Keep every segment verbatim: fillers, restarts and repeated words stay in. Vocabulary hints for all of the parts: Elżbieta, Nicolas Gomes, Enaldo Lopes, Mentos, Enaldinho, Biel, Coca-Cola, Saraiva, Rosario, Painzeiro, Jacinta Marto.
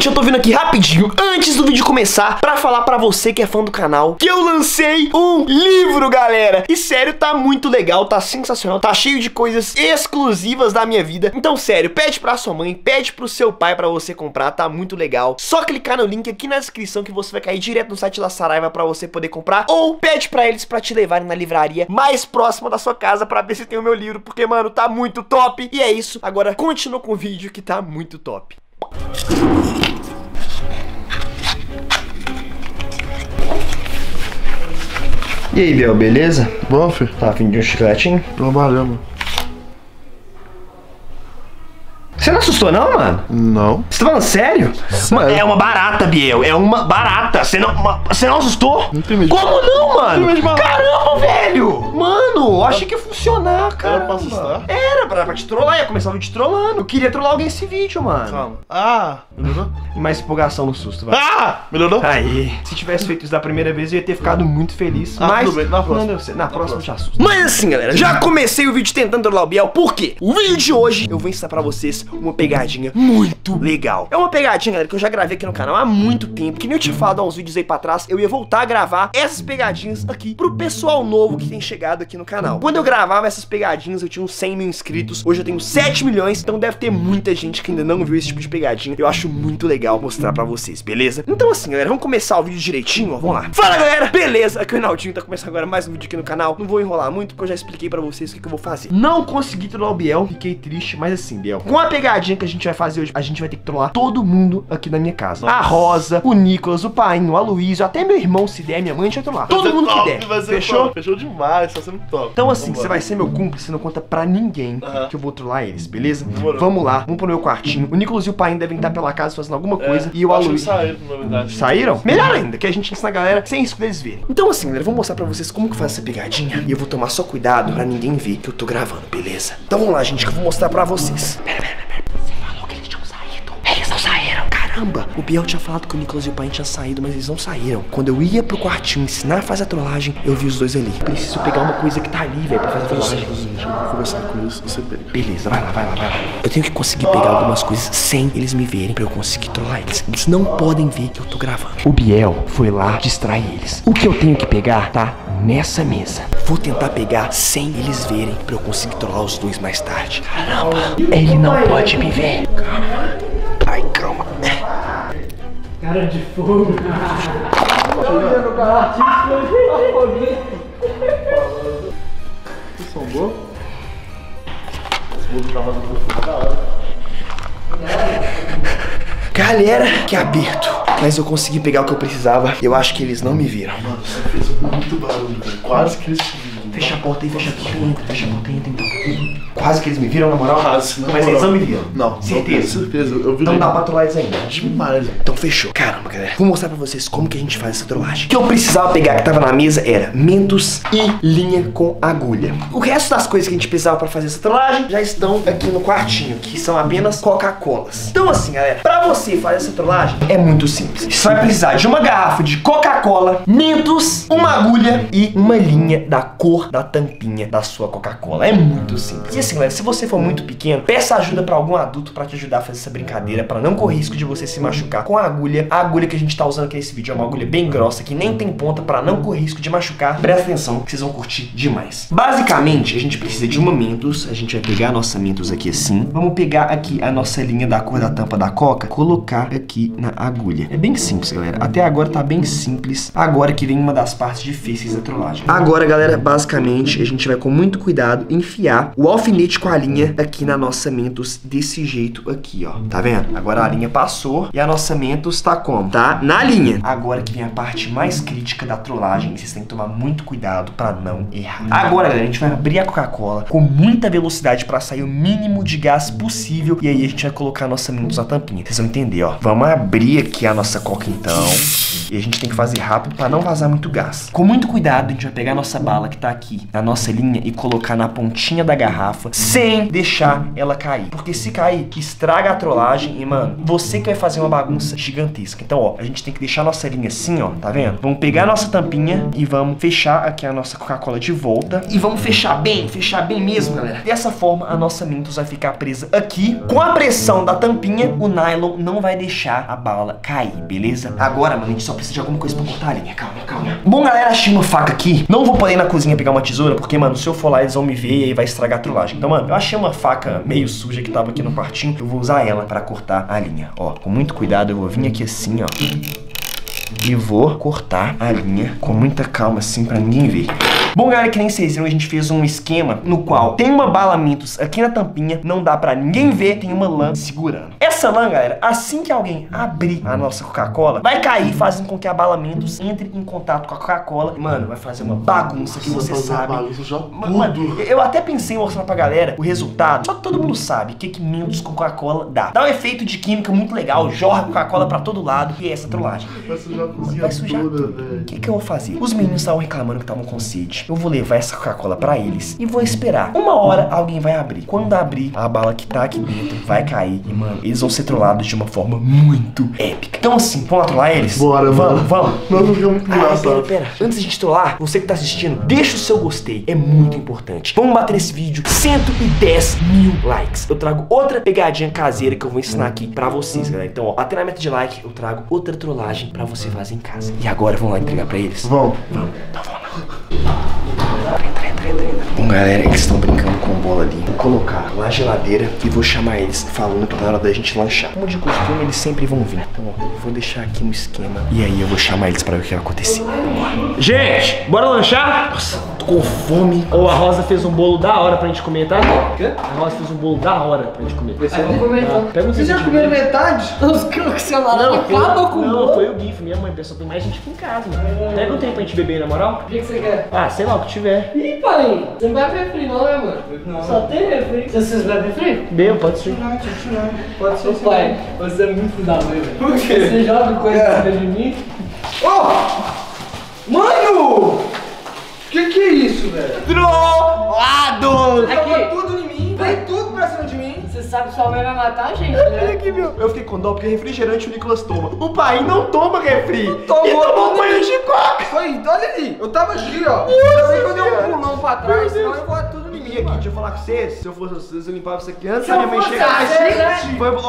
Gente, eu tô vindo aqui rapidinho, antes do vídeo começar, pra falar pra você que é fã do canal, que eu lancei um livro, galera. E sério, tá muito legal, tá sensacional, tá cheio de coisas exclusivas da minha vida. Então sério, pede pra sua mãe, pede pro seu pai pra você comprar, tá muito legal. Só clicar no link aqui na descrição que você vai cair direto no site da Saraiva pra você poder comprar. Ou pede pra eles pra te levarem na livraria mais próxima da sua casa pra ver se tem o meu livro, porque mano, tá muito top. E é isso, agora continua com o vídeo que tá muito top. E aí, Biel, beleza? Bom, filho. Tá a fim de um chicletinho? Trabalhando. Você não assustou não, mano? Não. Você tá falando sério? Mano, é uma barata, Biel. É uma barata. Você não, uma, você não assustou? Não tem medo. Como não, mano? Não tem medo. Caramba, velho! Mano, eu achei que ia funcionar, cara. Era pra assustar? Era pra, pra te trollar. Ia começar o vídeo trollando. Eu queria trollar alguém esse vídeo, mano. Calma. Ah, melhorou? E mais empolgação no susto, vai. Ah, melhorou? Aí. Se tivesse feito isso da primeira vez, eu ia ter ficado muito feliz. Ah, mas tudo bem. Na próxima. Não deu certo. Na, na próxima, próxima eu te assusto. Mas assim, galera, já comecei o vídeo tentando trollar o Biel. Por quê? O vídeo de hoje eu vou ensinar pra vocês uma pegadinha muito legal. É uma pegadinha, galera, que eu já gravei aqui no canal há muito tempo. Que nem eu tinha falado há uns vídeos aí pra trás, eu ia voltar a gravar essas pegadinhas aqui pro pessoal novo que tem chegado aqui no canal. Quando eu gravava essas pegadinhas, eu tinha uns cem mil inscritos. Hoje eu tenho sete milhões, então deve ter muita gente que ainda não viu esse tipo de pegadinha. Eu acho muito legal mostrar pra vocês, beleza? Então assim, galera, vamos começar o vídeo direitinho, ó, vamos lá. Fala, galera! Beleza? Aqui o Enaldinho, tá começando agora mais um vídeo aqui no canal. Não vou enrolar muito, porque eu já expliquei pra vocês o que, que eu vou fazer. Não consegui trollar o Biel, fiquei triste, mas assim, Biel, com a pegadinha que a gente vai fazer hoje, a gente vai ter que trollar todo mundo aqui na minha casa. Nossa. A Rosa, o Nicolas, o Painho, o Aloysio, até meu irmão, se der, minha mãe, a gente vai trollar. Todo mundo top, que der. Fechou? Top. Fechou demais, tá sendo top. Então assim, você vai ser meu cúmplice, não conta pra ninguém uh-huh. que eu vou trollar eles, beleza? Demorou. Vamos lá, vamos pro meu quartinho. O Nicolas e o Painho devem estar pela casa fazendo alguma coisa. É, e o Aloysio... saíram, na verdade. Saíram? Melhor ainda, que a gente ensina a galera sem isso que eles verem. Então assim, galera, vou mostrar pra vocês como que faz essa pegadinha. E eu vou tomar só cuidado pra ninguém ver que eu tô gravando, beleza? Então vamos lá, gente, que eu vou mostrar pra vocês. Pera, pera, pera. Você falou que eles tinham saído. Eles não saíram. Caramba, o Biel tinha falado que o Nicolas e o pai tinham saído, mas eles não saíram. Quando eu ia pro quartinho ensinar a fazer a trollagem, eu vi os dois ali. Preciso pegar uma coisa que tá ali, velho, pra fazer a trollagem. Eu vou conversar com eles, você pega. Beleza, vai lá, vai lá, vai lá. Eu tenho que conseguir pegar algumas coisas sem eles me verem pra eu conseguir trollar eles. Eles não podem ver que eu tô gravando. O Biel foi lá distrair eles. O que eu tenho que pegar, tá? Nessa mesa. Vou tentar pegar sem eles verem pra eu conseguir trollar os dois mais tarde. Caramba, ele não pode me ver. Calma. Ai, calma. Cara de fogo. Você sombou? Galera, que aberto. Mas eu consegui pegar o que eu precisava. Eu acho que eles não me viram. Mano, você fez muito barulho, velho. Quase que eles me viram. Fecha a porta aí, fecha a porta. Entra, fecha a porta aí, entra então. Quase que eles me viram, na moral. Quase, na moral. Mas eles não me viram. Não, certeza. Certeza, eu vi. Então dá pra trollar eles ainda. Demais. Então fechou. Caramba, galera. Vou mostrar pra vocês como que a gente faz essa trollagem. O que eu precisava pegar que tava na mesa era mentos e linha com agulha. O resto das coisas que a gente precisava pra fazer essa trollagem já estão aqui no quartinho, que são apenas Coca-Colas. Então assim, galera, pra você fazer essa trollagem é muito simples. Você vai precisar de uma garrafa de Coca-Cola, mentos, uma agulha e uma linha da cor da tampinha da sua Coca-Cola. É muito simples. E assim, galera, se você for muito pequeno, peça ajuda pra algum adulto pra te ajudar a fazer essa brincadeira, pra não correr risco de você se machucar com a agulha. A agulha que a gente tá usando aqui nesse vídeo é uma agulha bem grossa, que nem tem ponta, pra não correr risco de machucar. Presta atenção, que vocês vão curtir demais. Basicamente, a gente precisa de uma mentos. A gente vai pegar a nossa mentos aqui assim. Vamos pegar aqui a nossa linha da cor da tampa da Coca, colocar aqui na agulha. É bem simples, galera. Até agora tá bem simples. Agora que vem uma das partes difíceis da trollagem. Agora, galera, basicamente, a gente vai com muito cuidado enfiar o alfinete com a linha aqui na nossa mentos desse jeito aqui, ó. Tá vendo? Agora a linha passou e a nossa mentos tá como? Tá na linha. Agora que vem a parte mais crítica da trollagem. Vocês têm que tomar muito cuidado pra não errar. Agora, galera, a gente vai abrir a Coca-Cola com muita velocidade pra sair o mínimo de gás possível. E aí a gente vai colocar a nossa mentos na tampinha. Vocês vão entender, ó. Vamos abrir aqui a nossa coca então. E a gente tem que fazer rápido pra não vazar muito gás. Com muito cuidado, a gente vai pegar a nossa bala que tá aqui na nossa linha e colocar na pontinha da garrafa sem deixar ela cair. Porque se cair, estraga a trollagem e, mano, você que vai fazer uma bagunça gigantesca. Então, ó, a gente tem que deixar a nossa linha assim, ó, tá vendo? Vamos pegar a nossa tampinha e vamos fechar aqui a nossa Coca-Cola de volta. E vamos fechar bem, fechar bem mesmo, galera. Dessa forma, a nossa Mentos vai ficar presa aqui. Com a pressão da tampinha, o nylon não vai deixar a bala cair, beleza? Agora, mano, a gente só precisa de alguma coisa pra cortar a linha. Calma, calma. Bom, galera, achei uma faca aqui. Não vou poder ir na cozinha pegar uma tesoura, porque, mano, se eu for lá, eles vão me ver e aí vai estragar a trollagem. Então, mano, eu achei uma faca meio suja que tava aqui no quartinho. Eu vou usar ela pra cortar a linha, ó. Com muito cuidado, eu vou vir aqui assim, ó. E vou cortar a linha com muita calma, assim, pra ninguém ver. Bom, galera, que nem vocês viram, a gente fez um esquema no qual tem uma bala Mentos aqui na tampinha, não dá pra ninguém ver, tem uma lã segurando. Essa lã, galera, assim que alguém abrir a nossa Coca-Cola, vai cair, fazendo com que a bala Mentos entre em contato com a Coca-Cola. Mano, vai fazer uma bagunça que você sabe. Mano, eu até pensei em mostrar pra galera o resultado, só que todo mundo sabe o que que Mentos com Coca-Cola dá. Dá um efeito de química muito legal, jorra Coca-Cola pra todo lado, e é essa trollagem. Vai sujar tudo. O que que eu vou fazer? Os meninos estavam reclamando que estavam com sede. Eu vou levar essa Coca-Cola pra eles e vou esperar. Uma hora alguém vai abrir. Quando abrir, a bala que tá aqui dentro vai cair. E, mano, eles vão ser trollados de uma forma muito épica. Então, assim, vamos lá trollar eles? Bora, vamos, mano. Vamos. Não, não fica muito engraçado. Ah, pera, pera. Antes da gente trollar, você que tá assistindo, deixa o seu gostei. É muito importante. Vamos bater esse vídeo cento e dez mil likes. Eu trago outra pegadinha caseira que eu vou ensinar aqui pra vocês, galera. Então, ó, até na meta de like, eu trago outra trollagem pra você fazer em casa. E agora vamos lá entregar pra eles? Vamos. Vamos. Então vamos lá. Entra, entra, entra, entra. Bom, galera, eles estão brincando com bola ali. Vou colocar lá na geladeira e vou chamar eles falando que tá na hora da gente lanchar. Como de costume, eles sempre vão vir. Então, ó, eu vou deixar aqui no esquema e aí eu vou chamar eles pra ver o que vai acontecer. Vamos. Gente, bora lanchar? Nossa, tô com fome. Ou oh, a Rosa fez um bolo da hora pra gente comer, tá? Quê? A Rosa fez um bolo da hora pra gente comer. Você não comeu metade. Vocês já comeram metade? Os crocos selaram. Acaba com o bolo. Não, foi o GIF. Minha mãe pensou, tem mais gente aqui em casa, mano. Pega um tempo pra gente beber, na moral. O que que você quer? Ah, sei lá, o que tiver. Ih, pai, você não vai refri não, né, mano? Não. Só tem refri. Vocês bebem refri? Bebo, pode ser. Não, não, não. Pode ser. Ô, pai, você é muito filho da mãe, velho. Por quê? Você joga coisa pra cima de mim? Oh! Mano! Que que é isso, velho? Trollado! Aqui. Tudo em mim. Vem tudo pra cima de mim. Você sabe que sua mãe vai matar a gente, né? Aqui, meu. Eu fiquei com dó porque refrigerante o Nicolas toma. O pai não toma refri. Não tomou, e tomou banho de coca. Foi, olha ali. Eu tava aqui, ó. Eu também quando eu dei um pulão pra trás, senão eu vou tudo em mim aqui. Deixa eu falar com vocês. Se eu fosse vocês, eu limpava isso aqui antes da minha mãe chegar.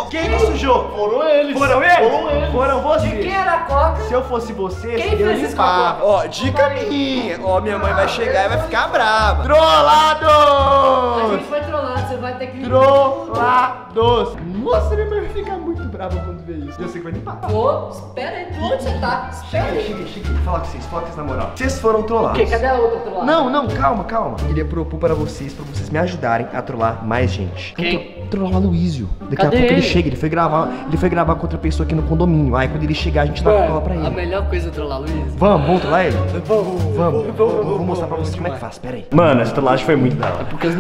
Quem não sujou? Foram eles. Foram eles? Foram eles. Foram vocês. De quem era a coca? Se eu fosse vocês, quem eu limpava. Ó, dica minha. Ó, minha mãe vai chegar e vai ficar brava. Trollado! A gente foi trollado, você vai ter que limpar. Trollados. Nossa, minha mãe vai ficar muito brava quando vê isso. Eu sei que vai limpar. Pô, espera aí, onde você tá? Espera aí. Chega, chega, chega. Falar com vocês, falar com vocês na moral. Vocês foram trollados. O quê? Cadê a outra trollada? Não, não, calma, calma. Eu queria propor para vocês, para vocês me ajudarem a trollar mais gente. Quem? Trollar o Luísio. Daqui Cadê a pouco ele? ele chega, ele foi gravar, ele foi gravar com outra pessoa aqui no condomínio. Aí quando ele chegar, a gente dá uma trolla pra ele. A melhor coisa é trollar o Luísio. Vamos, vamos trollar ele? Vamos, vamos. Vou mostrar pra vocês como é que faz, pera aí. Mano, essa trollagem foi muito da hora. Porque eu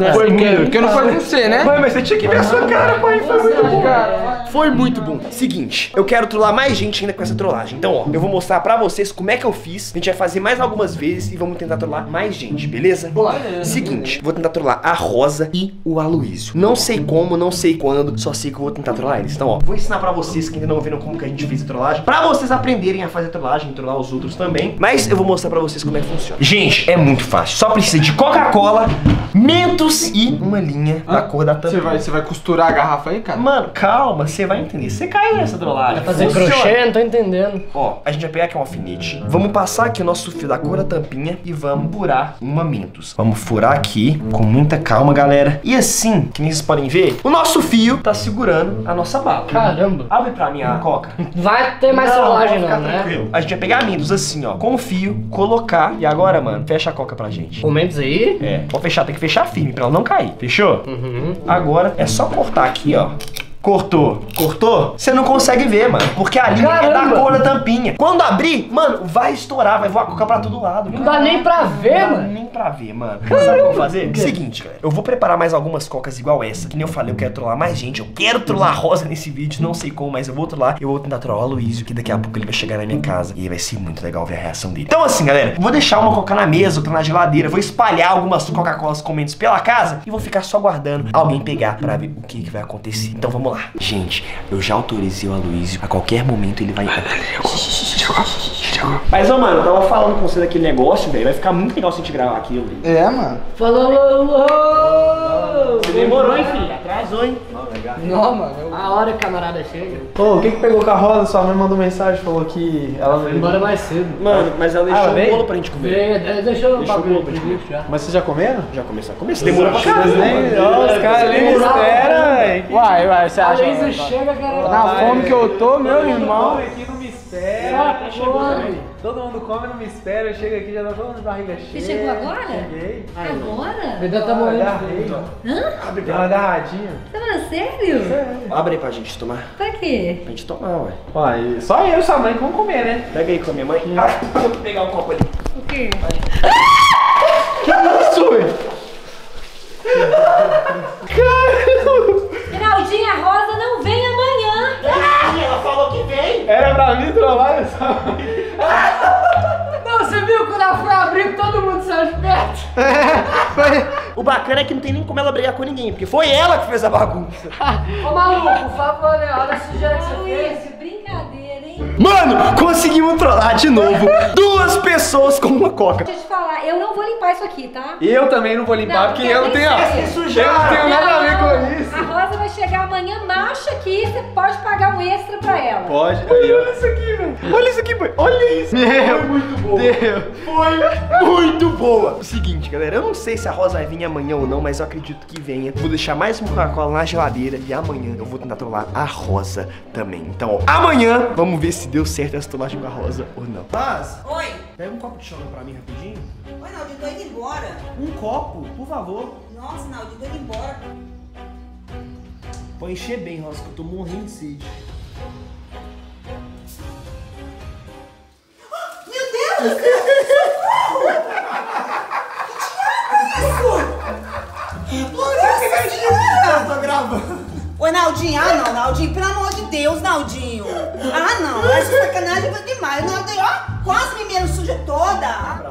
não falei com você, né? Mano, mas você tinha que ver a sua cara, pai. Foi muito bom, cara. Foi muito bom. Seguinte, eu quero trollar mais gente ainda com essa trollagem. Então, ó, eu vou mostrar pra vocês como é que eu fiz. A gente vai fazer mais algumas vezes e vamos tentar trollar mais gente, beleza? Vamos lá. Seguinte, vou tentar trollar a Rosa e o Aloysio. Não sei como, não sei quando, só sei que eu vou tentar trollar eles. Então, ó, vou ensinar pra vocês que ainda não viram como que a gente fez a trollagem, pra vocês aprenderem a fazer a trollagem, trollar os outros também. Mas eu vou mostrar pra vocês como é que funciona. Gente, é muito fácil. Só precisa de Coca-Cola, Mentos e uma linha ah, da cor da tampa. Você vai, vai costurar a garrafa aí, cara? Mano, calma, você vai entender. Você caiu nessa trollagem. Vai fazer funciona. crochê, não tô entendendo. Ó, a gente vai pegar aqui um alfinete. Vamos passar aqui o nosso fio da cor da tampinha e vamos furar uma Mentos. Vamos furar aqui com muita calma, galera. E assim, que nem vocês podem ver, o nosso fio tá segurando a nossa bala. Caramba. Abre pra mim a Coca. Vai ter mais trollagem não, não, né? A gente vai pegar a Mentos assim, ó, com o fio, colocar. E agora, mano, fecha a Coca pra gente. O Mentos aí? É, pode fechar, tem que fechar firme pra ela não cair. Fechou? Uhum. Agora é só cortar aqui, ó. Cortou. Cortou? Você não consegue ver, mano. Porque a linha é da cor da tampinha. Quando abrir, mano, vai estourar. Vai voar coca pra todo lado. Não dá nem pra ver, mano. Não dá nem pra ver, mano. Sabe o que eu vou fazer? Seguinte, galera. Eu vou preparar mais algumas cocas igual essa. Que nem eu falei, eu quero trollar mais gente. Eu quero trollar a Rosa nesse vídeo. Não sei como, mas eu vou trollar. Eu vou tentar trollar o Luísio, que daqui a pouco ele vai chegar na minha casa. E vai ser muito legal ver a reação dele. Então assim, galera. Vou deixar uma coca na mesa, outra na geladeira. Vou espalhar algumas Coca-Colas comentes pela casa. E vou ficar só aguardando alguém pegar pra ver o que, que vai acontecer. Então vamos lá. Gente, eu já autorizei o Aloysio. A qualquer momento ele vai... Mas, ô, mano, eu tava falando com você daquele negócio, velho. Vai ficar muito legal se a gente gravar aquilo, velho. É, mano. Falou! Você demorou, hein, filho? Atrasou, hein? Não, mano. Eu... A hora que a camarada chega. Ô, o que que pegou com a Rosa? Sua mãe mandou mensagem, falou que ela... Ela foi embora mais cedo. Mano, mas ela deixou ah, o bolo pra gente comer. É, deixou, deixou o bolo pra gente comer. Mas vocês já comeram? Já começaram a comer. Você demorou pra caramba. Os caras nem esperam, velho. Uai, uai, você acha... Aloysio chega, cara. Na fome que eu tô, meu irmão. Espera, tá chegando. Todo mundo come, não me espera, eu chego aqui, já tá todo mundo de barriga cheia. Você chegou agora? Cheguei. Agora? Verdade, tá morrendo. Hã? Abre pra ela dar radinho. Tá falando sério? Sério. Abre aí pra gente tomar. Pra quê? Pra gente tomar, ué. Ué, só eu e sua mãe que vamos comer, né? Pega aí com a minha mãe. Ah, eu vou pegar um copo ali. O quê? Que isso, ué? Caramba! Geraldinha, Rosa não vem amanhã. Ah, ela falou que vem. Era pra mim trollar essa mãe. Não, você viu quando ela foi abrir, todo mundo saiu de perto. É, foi... O bacana é que não tem nem como ela brigar com ninguém, porque foi ela que fez a bagunça. Ô, maluco, por favor, né? Olha a sujeira que você fez. Brincadeira, hein? Mano, conseguimos trollar de novo. Duas pessoas com uma coca. Deixa eu te falar, eu não vou limpar isso aqui, tá? Eu também não vou limpar, não, porque eu não tenho a... Eu não tenho nada a ver com isso. A Rosa vai chegar amanhã, marcha aqui, você pode pagar um extra pra ela. Pode. Olha, olha isso aqui, velho. Olha isso aqui, boy. Olha isso. Meu, foi muito boa. Deus. Foi muito boa. O seguinte, galera, eu não sei se a Rosa vai vir amanhã ou não, mas eu acredito que venha. Vou deixar mais uma Coca-Cola na geladeira e amanhã eu vou tentar trollar a Rosa também. Então, ó, amanhã vamos ver se deu certo essa trollagem com a Rosa ou não. Mas... Oi. Pega um copo de chocolate pra mim rapidinho. Oi, Naldinho, tô indo embora. Um copo, por favor. Nossa, Naldinho, tô indo embora. Pode encher bem, Rosa, que eu tô morrendo de sede. Oh, meu Deus do céu! Que diabo é isso? Eu tô gravando. Ô, Naldinho, ah não, Naldinho, pelo amor de Deus, Naldinho. Ah não, essa sacanagem foi demais. Naldinho, ó, quase me meio suja toda.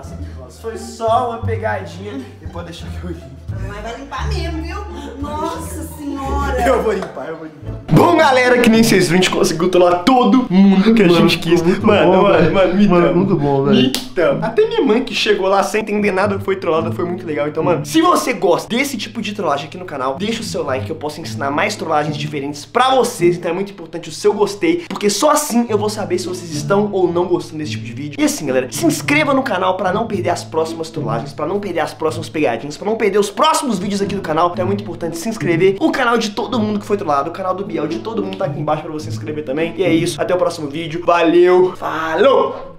Foi só uma pegadinha e pode deixar que eu limpo. Mas vai limpar mesmo, viu? Nossa senhora! Eu vou limpar, eu vou limpar. Bom, galera, que nem vocês viram, a gente conseguiu trollar todo mundo que a gente quis. Mano, mano, mano, me tamo. Muito bom, velho. Me tamo. Até minha mãe que chegou lá sem entender nada foi trollada, foi muito legal. Então, mano, se você gosta desse tipo de trollagem aqui no canal, deixa o seu like que eu posso ensinar mais trollagens diferentes pra vocês. Então é muito importante o seu gostei, porque só assim eu vou saber se vocês estão ou não gostando desse tipo de vídeo. E assim, galera, se inscreva no canal pra não perder as próximas trollagens, pra não perder as próximas pegadinhas, pra não perder os próximos vídeos aqui do canal. Então é muito importante se inscrever. O canal de todo mundo que foi trollado, o canal do Biel, de todo mundo tá aqui embaixo pra você se inscrever também. E é isso, até o próximo vídeo. Valeu, falou!